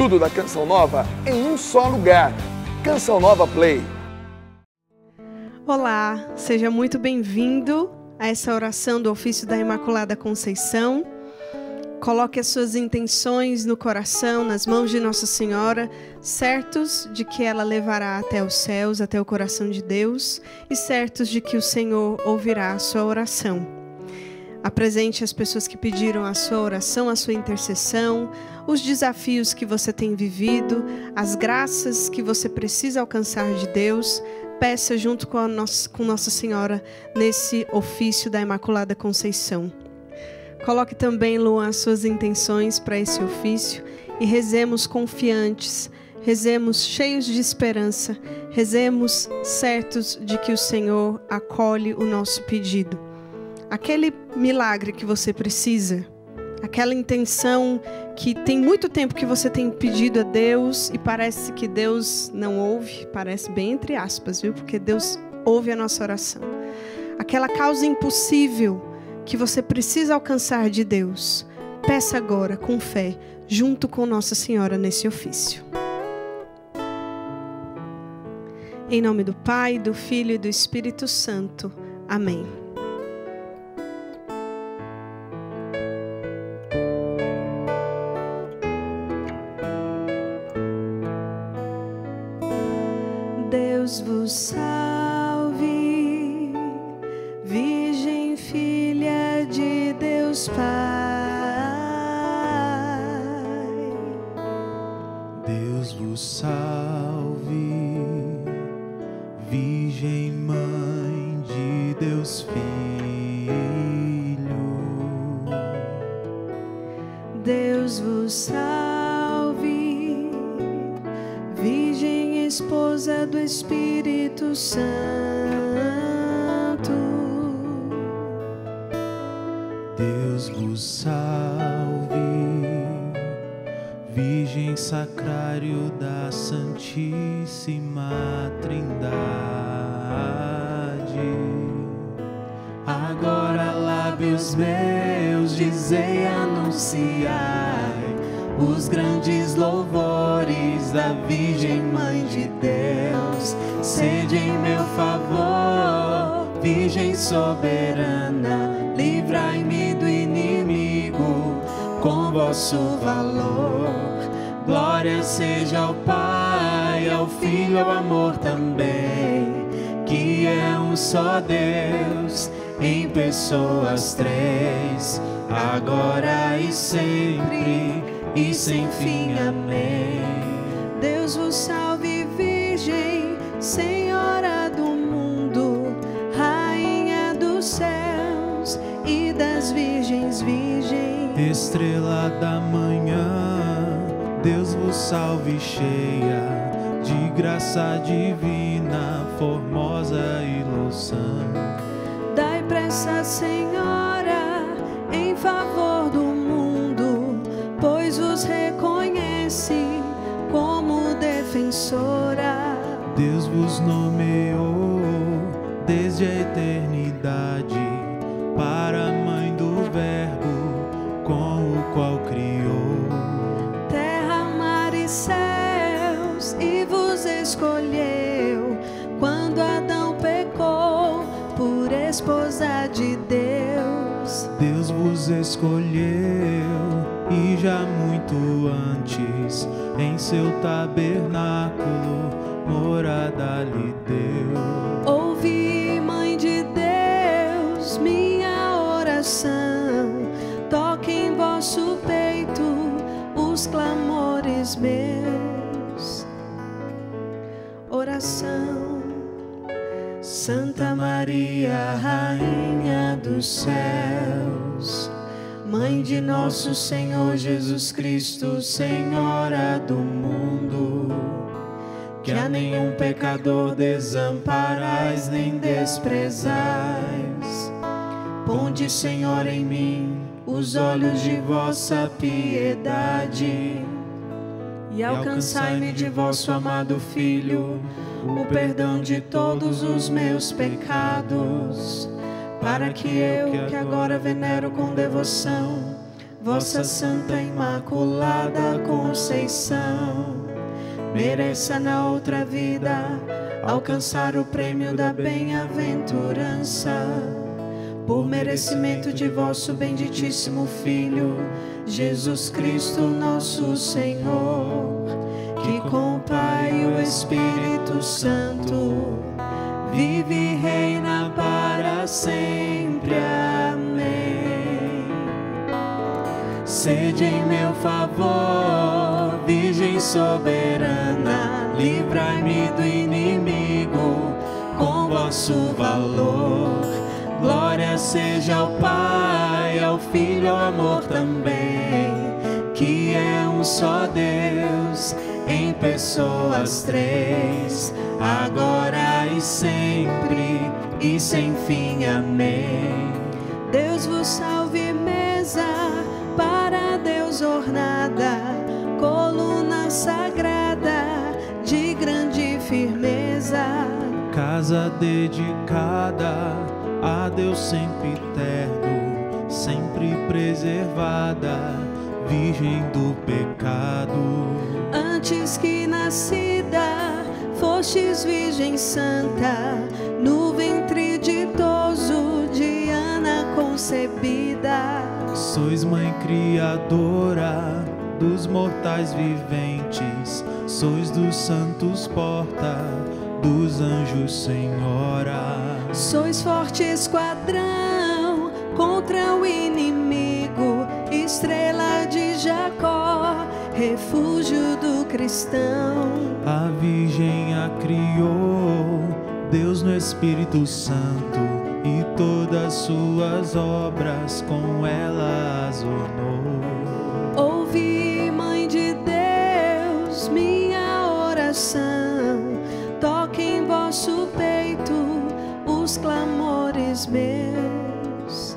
tudo da Canção Nova em um só lugar. Canção Nova Play. Olá, seja muito bem-vindo a essa oração do Ofício da Imaculada Conceição. Coloque as suas intenções no coração, nas mãos de Nossa Senhora, certos de que ela levará até os céus, até o coração de Deus, e certos de que o Senhor ouvirá a sua oração. Apresente as pessoas que pediram a sua oração, a sua intercessão, os desafios que você tem vivido, as graças que você precisa alcançar de Deus. Peça junto com Nossa Senhora nesse ofício da Imaculada Conceição. Coloque também, Luan, as suas intenções para esse ofício e rezemos confiantes, rezemos cheios de esperança, rezemos certos de que o Senhor acolhe o nosso pedido. Aquele milagre que você precisa, aquela intenção que tem muito tempo que você tem pedido a Deus e parece que Deus não ouve, parece bem entre aspas, viu? Porque Deus ouve a nossa oração. Aquela causa impossível que você precisa alcançar de Deus, peça agora com fé, junto com Nossa Senhora nesse ofício. Em nome do Pai, do Filho e do Espírito Santo. Amém. Deus vos salve, Virgem Filha de Deus Pai. Deus vos salve, Virgem Mãe de Deus Filho. Deus vos salve, Virgem Esposa do Espírito Santo. Deus vos salve, Virgem Sacrário da Santíssima Trindade. Agora, lábios meus, dizei, anunciai os grandes louvores da Virgem Mãe de Deus. Sede em meu favor, Virgem soberana, livrai-me do inimigo com vosso valor. Glória seja ao Pai, ao Filho, ao Amor também, que é um só Deus, em pessoas três, agora e sempre e sem fim. Amém. Deus vos salve, Virgem, Senhora do mundo, Rainha dos céus e das virgens, Virgem, estrela da manhã. Deus vos salve, cheia de graça divina, formosa e louçã. Dai pressa, Senhora, em favor do mundo, pois vos reconhece como defensora. Deus vos nomeou desde a eternidade para a Mãe do Verbo, com o qual criou terra, mar e céus, e vos escolheu quando Adão pecou, por esposa de Deus. Deus vos escolheu e já muito antes, em seu tabernáculo, morada lhe deu. Ouvi, Mãe de Deus, toque em vosso peito os clamores meus. Oração. Santa Maria, Rainha dos céus, Mãe de nosso Senhor Jesus Cristo, Senhora do mundo, que a nenhum pecador desamparais nem desprezais, ponde, Senhor, em mim os olhos de vossa piedade e alcançai-me de vosso amado Filho o perdão de todos os meus pecados, para que eu, que agora venero com devoção, Vossa Santa Imaculada Conceição mereça na outra vida alcançar o prêmio da bem-aventurança, por merecimento de vosso benditíssimo Filho Jesus Cristo nosso Senhor, que com o Pai e o Espírito Santo vive e reina para sempre. Amém. Sede em meu favor, Virgem soberana, livrai-me do inimigo com vosso valor. Glória seja ao Pai, ao Filho, ao Amor também, que é um só Deus, em pessoas três, agora e sempre, e sem fim. Amém. Deus vos salve, mesa, para Deus ornada, coluna sagrada, de grande firmeza, casa dedicada a Deus sempre eterno, sempre preservada, virgem do pecado. Antes que nascida, fostes virgem santa, no ventre ditoso de Ana concebida. Sois mãe criadora dos mortais viventes, sois dos santos porta, dos anjos senhora. Sois forte esquadrão contra o inimigo, estrela de Jacó, refúgio do cristão. A Virgem a criou, Deus no Espírito Santo, e todas suas obras com ela as ornou. Ouvi, Mãe de Deus, minha oração, toque em vosso peito os clamores meus.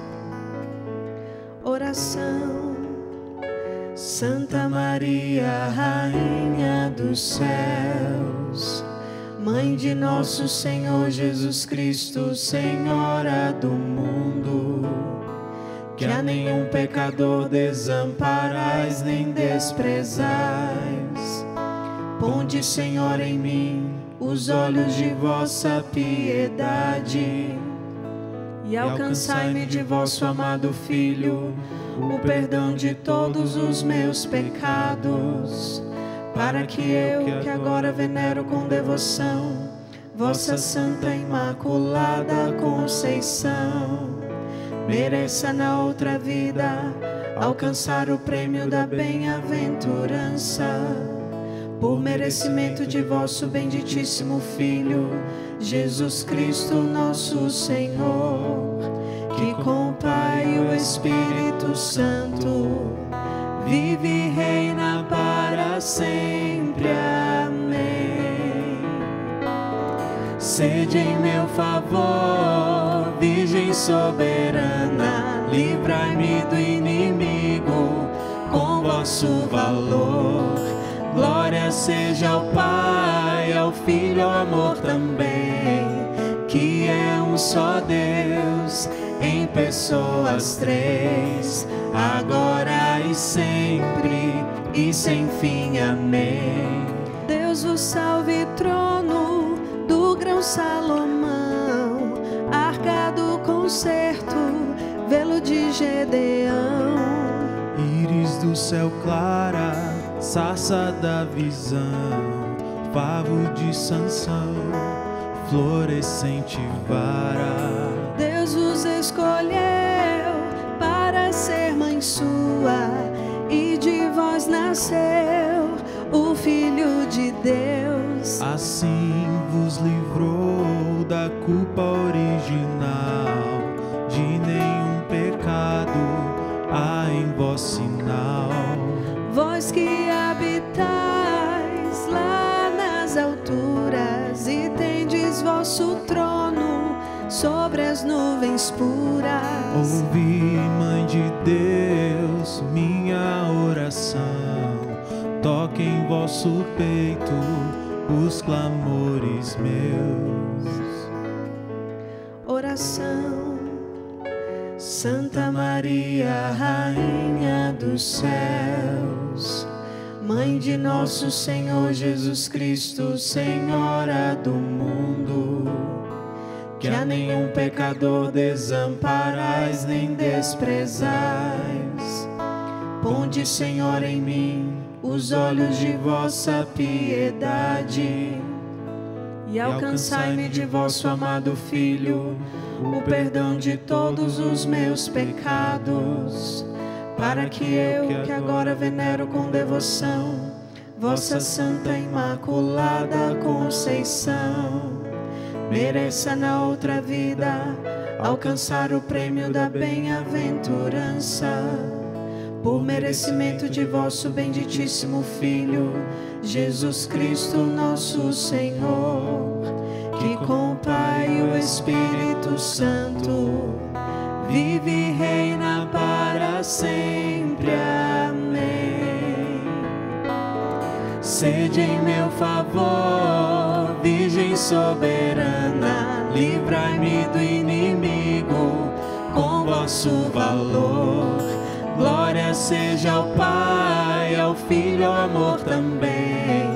Oração. Santa Maria, Rainha dos céus, Mãe de nosso Senhor Jesus Cristo, Senhora do mundo, que a nenhum pecador desamparais nem desprezais, ponde, Senhor, em mim os olhos de vossa piedade e alcançai-me de vosso amado Filho o perdão de todos os meus pecados, para que eu, que agora venero com devoção vossa Santa Imaculada Conceição, mereça na outra vida alcançar o prêmio da bem-aventurança, por merecimento de vosso benditíssimo Filho Jesus Cristo nosso Senhor, que com o Pai e o Espírito Santo vive e reina para sempre. Amém. Sede em meu favor, Virgem soberana, livrai-me do inimigo com vosso valor. Glória seja ao Pai, ao Filho, ao Amor também, que é um só Deus, em pessoas três, agora e sempre, e sem fim. Amém. Deus vos salve, trono do grão Salomão, arca do concerto, velo de Gedeão, íris do céu clara, sarça da visão, favo de Sansão, florescente vara. Deus vos escolheu para ser mãe sua, e de vós nasceu o Filho de Deus. Assim vos livrou da culpa original, de nenhum pecado há em vós sinal. Vós que habitais lá nas alturas e tendes vosso trono sobre as nuvens puras. Ouvi, Mãe de Deus, minha oração, toque em vosso peito os clamores meus. Oração. Santa Maria, Rainha dos céus, Mãe de nosso Senhor Jesus Cristo, Senhora do mundo, que a nenhum pecador desamparais nem desprezais. Ponde, Senhor, em mim os olhos de vossa piedade e alcançai-me de vosso amado Filho o perdão de todos os meus pecados, para que eu, que agora venero com devoção vossa Santa Imaculada Conceição, mereça na outra vida alcançar o prêmio da bem-aventurança, por merecimento de vosso benditíssimo Filho, Jesus Cristo nosso Senhor, que com o Pai e o Espírito Santo vive e reina para sempre. Amém. Sede em meu favor, Virgem soberana, livrai-me do inimigo com vosso valor. Glória seja ao Pai, ao Filho, ao Amor também,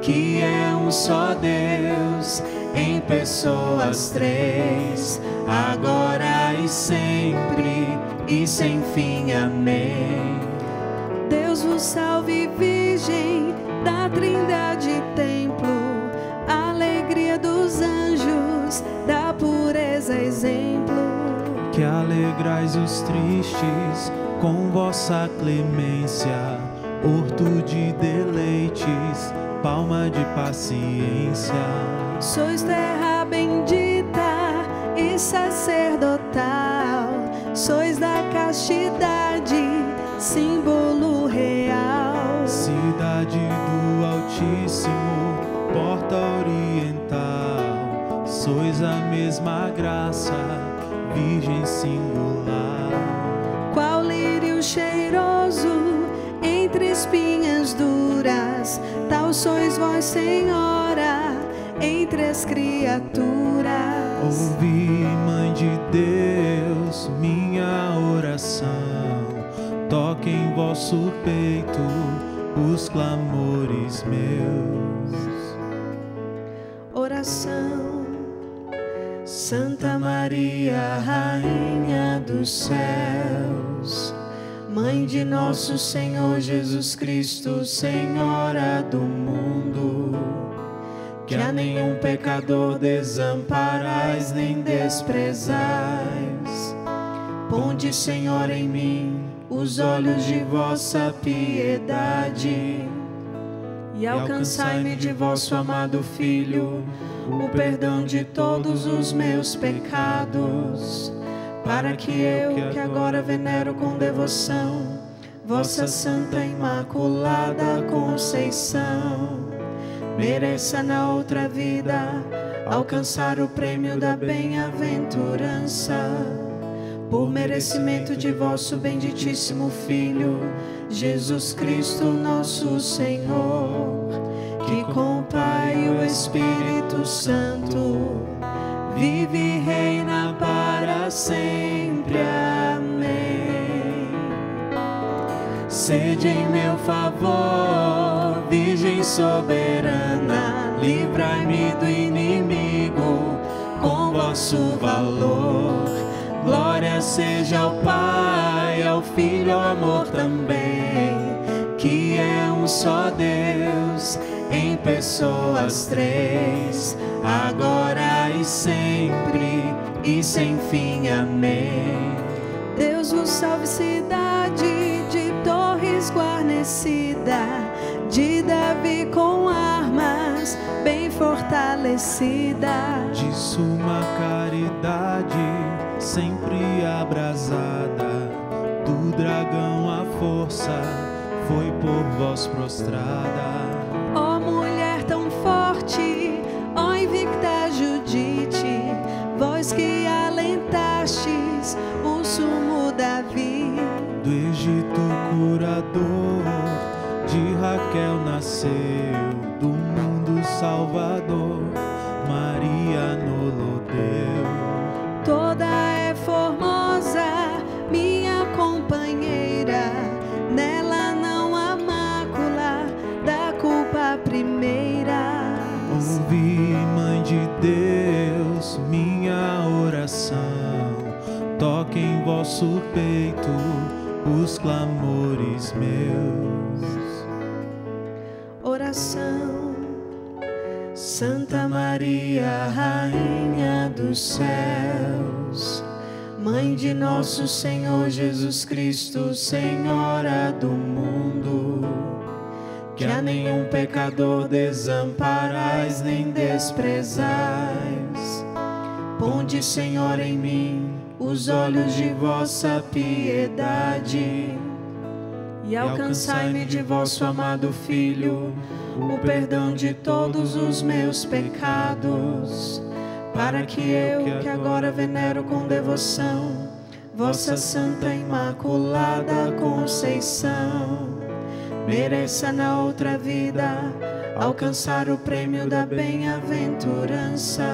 que é um só Deus, em pessoas três, agora e sempre, e sem fim. Amém. Deus vos salve, Virgem da Trindade Templo, alegria dos anjos, da pureza exemplo, que alegrais os tristes com vossa clemência, horto de deleites, palma de paciência. Sois terra bendita e sacerdotal, sois da castidade, símbolo real. Cidade do Altíssimo, porta oriental, sois a mesma graça, Virgem singular. Qual lírio cheiroso entre espinhas duras, tal sois vós, Senhora, entre as criaturas. Ouvi, Mãe de Deus, minha oração, toque em vosso peito os clamores meus. Oração. Santa Maria, Rainha dos céus, Mãe de nosso Senhor Jesus Cristo, Senhora do mundo, que a nenhum pecador desamparais nem desprezais. Ponde, Senhor, em mim os olhos de vossa piedade e alcançai-me de vosso amado Filho o perdão de todos os meus pecados, para que eu, que agora venero com devoção vossa Santa Imaculada Conceição, mereça na outra vida alcançar o prêmio da bem-aventurança, por merecimento de vosso benditíssimo Filho, Jesus Cristo nosso Senhor, que com o Pai e o Espírito Santo vive e reina para sempre. Amém. Sede em meu favor, Virgem soberana, livrai-me do inimigo com vosso valor. Glória seja ao Pai, ao Filho, ao Amor também, que é um só Deus, em pessoas três, agora e sempre, e sem fim. Amém. Deus vos salve, cidade de torres guarnecida, de Davi com armas bem fortalecida, de suma caridade sempre abrasada, do dragão a força foi por vós prostrada. Ó mulher tão forte, ó invicta Judite, vós que alentastes o sumo Davi, do Egito curador de Raquel nasceu, do mundo salvador Maria no-lo deu. Toda é formosa primeiras. Ouvi, Mãe de Deus, minha oração. Toque em vosso peito os clamores meus. Oração. Santa Maria, Rainha dos céus, Mãe de nosso Senhor Jesus Cristo, Senhora do mundo, que a nenhum pecador desamparais nem desprezais. Ponde, Senhor, em mim os olhos de vossa piedade e alcançai-me de vosso amado Filho o perdão de todos os meus pecados, para que eu, que agora venero com devoção vossa Santa Imaculada Conceição, mereça na outra vida alcançar o prêmio da bem-aventurança,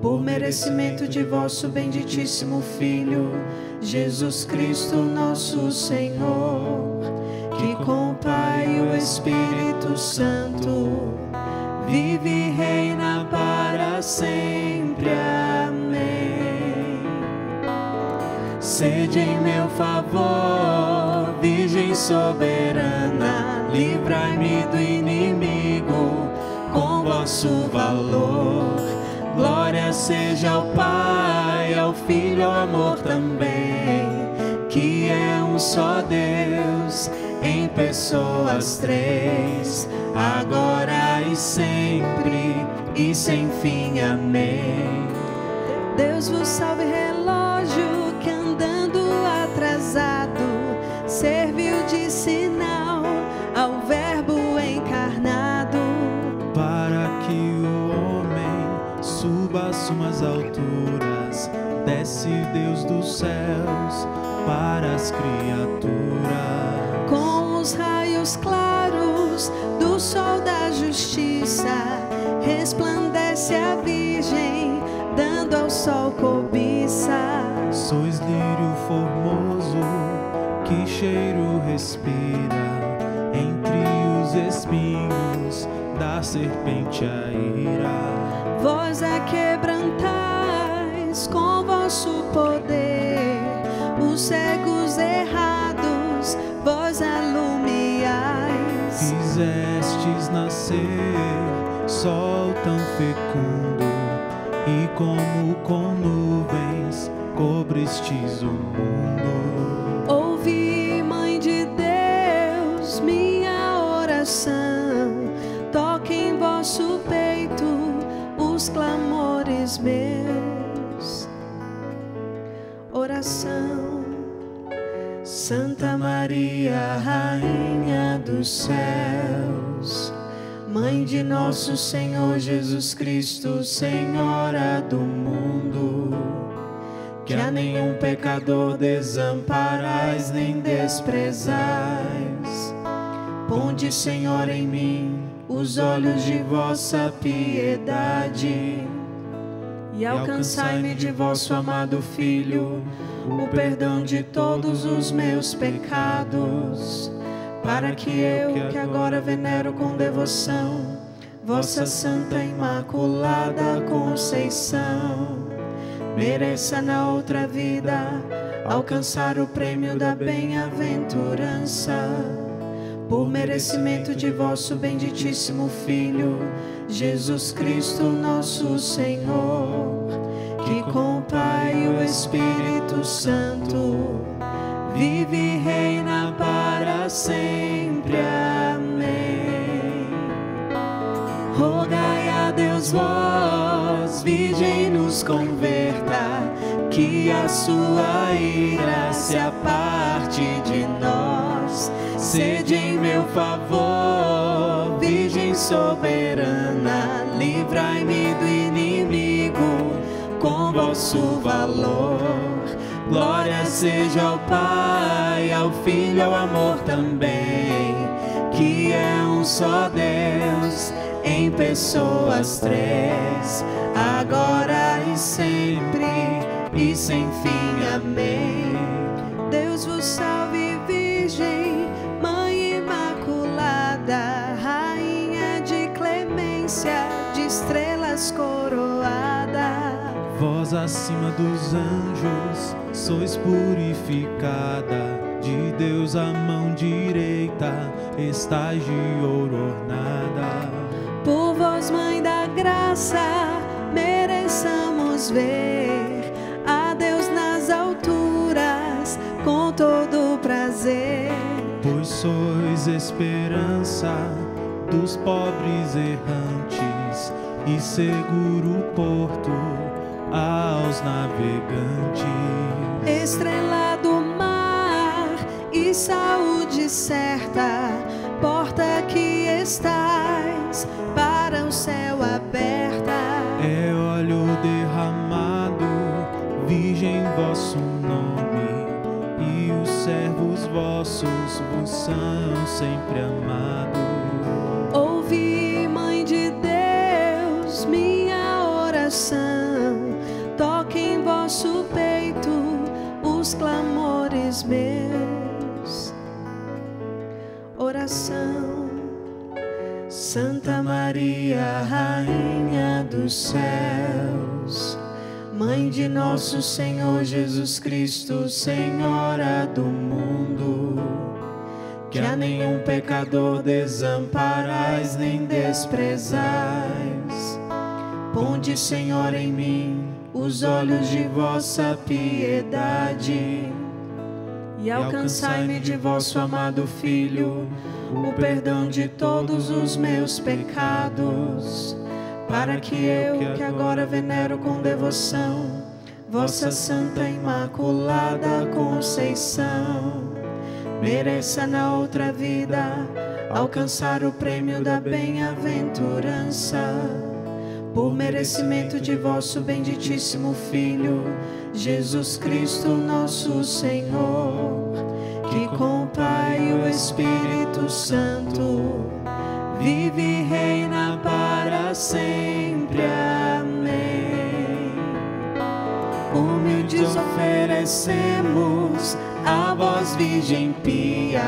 por merecimento de vosso benditíssimo Filho, Jesus Cristo nosso Senhor, que com o Pai e o Espírito Santo vive e reina para sempre. Amém. Sede em meu favor, Virgem soberana, livrai-me do inimigo com vosso valor. Glória seja ao Pai, ao Filho, ao amor também, que é um só Deus, em pessoas três, agora e sempre, e sem fim. Amém. Deus vos salve, relógio, que andando atrasado, serviu de sinal ao Verbo encarnado, para que o suba às sumas alturas, desce Deus dos céus para as criaturas. Com os raios claros do sol da justiça, resplandece a Virgem, dando ao sol cobiça. Sois lírio formoso, que cheiro respira, entre os espinhos da serpente a ira. Vós a quebrantais com vosso poder, os cegos errados vós alumiais. Fizestes nascer sol tão fecundo, e como com nuvens cobristes o mundo. Ouvi, Mãe de Deus, minha oração, toque em vosso peito os clamores meus. Oração. Santa Maria, Rainha dos céus, Mãe de nosso Senhor Jesus Cristo, Senhora do mundo, que a nenhum pecador desamparais nem desprezais. Ponde, Senhor, em mim os olhos de vossa piedade e alcançai-me de vosso amado Filho o perdão de todos os meus pecados, para que eu, que agora venero com devoção vossa Santa Imaculada Conceição, mereça na outra vida alcançar o prêmio da bem-aventurança, por merecimento de vosso benditíssimo Filho, Jesus Cristo nosso Senhor, que com o Pai e o Espírito Santo vive e reina para sempre. Amém. Rogai a Deus vós, Virgem nos converta, que a sua ira se aparte de nós. Sede em meu favor, Virgem soberana, livrai-me do inimigo com vosso valor. Glória seja ao Pai, ao Filho, ao amor também, que é um só Deus, em pessoas três, agora e sempre, e sem fim. Amém. Deus vos salve, Virgem, Mãe Imaculada, Rainha és coroada. Vós acima dos anjos sois purificada, de Deus a mão direita estais de ouro ornada. Por vós, Mãe da Graça, mereçamos ver a Deus nas alturas com todo prazer. Pois sois esperança dos pobres errantes e seguro porto aos navegantes. Estrela do mar e saúde certa, porta que estás para o céu aberta. É óleo derramado, Virgem vosso nome, e os servos vossos vos são sempre amados. Ouvi, Mãe de Deus, minha oração, toque em vosso peito os clamores meus. Oração. Santa Maria, Rainha dos céus, Mãe de nosso Senhor Jesus Cristo, Senhora do mundo, que a nenhum pecador desamparais nem desprezais. Ponde, Senhor, em mim os olhos de vossa piedade e alcançai-me de vosso amado Filho o perdão de todos os meus pecados, para que eu, que agora venero com devoção vossa Santa Imaculada Conceição, mereça na outra vida alcançar o prêmio da bem-aventurança, por merecimento de vosso benditíssimo Filho Jesus Cristo nosso Senhor, que com o Pai e o Espírito Santo vive e reina para sempre. Amém. Humildes oferecemos a vós, Virgem pia,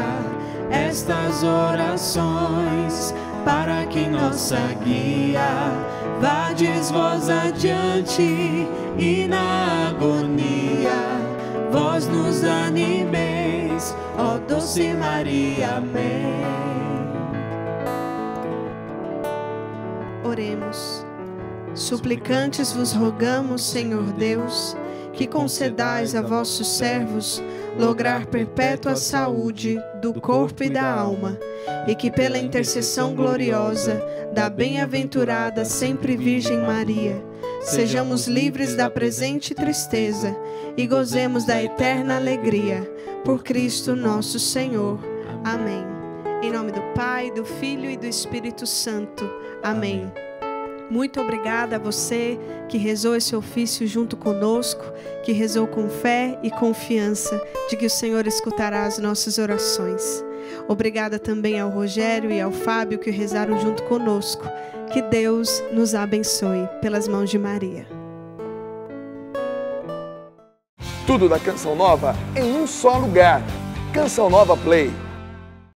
estas orações, para que nossa guia vades vós adiante e na agonia vós nos animeis, ó doce Maria. Amém. Oremos. Suplicantes vos rogamos, Senhor Deus, que concedais a vossos servos lograr perpétua saúde do corpo e da alma, e que pela intercessão gloriosa da bem-aventurada sempre Virgem Maria, sejamos livres da presente tristeza e gozemos da eterna alegria. Por Cristo nosso Senhor. Amém. Em nome do Pai, do Filho e do Espírito Santo. Amém. Muito obrigada a você que rezou esse ofício junto conosco, que rezou com fé e confiança de que o Senhor escutará as nossas orações. Obrigada também ao Rogério e ao Fábio que rezaram junto conosco. Que Deus nos abençoe, pelas mãos de Maria. Tudo da Canção Nova em um só lugar. Canção Nova Play.